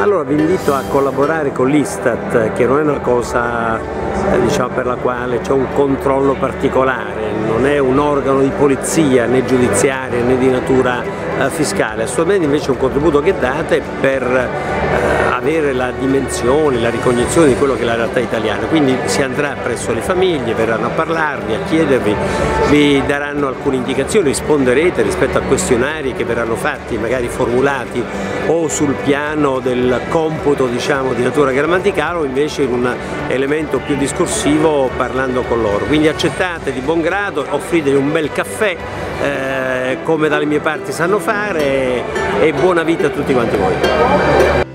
Allora vi invito a collaborare con l'Istat, che non è una cosa diciamo, per la quale c'è un controllo particolare, non è un organo di polizia né giudiziaria né di natura fiscale, assolutamente. Invece un contributo che date per avere la dimensione, la ricognizione di quello che è la realtà italiana, quindi si andrà presso le famiglie, verranno a parlarvi, a chiedervi, vi daranno alcune indicazioni, risponderete rispetto a questionari che verranno fatti, magari formulati o sul piano del computo diciamo, di natura grammaticale o invece in un elemento più discorsivo parlando con loro. Quindi accettate di buon grado, offritegli un bel caffè come dalle mie parti sanno fare e buona vita a tutti quanti voi.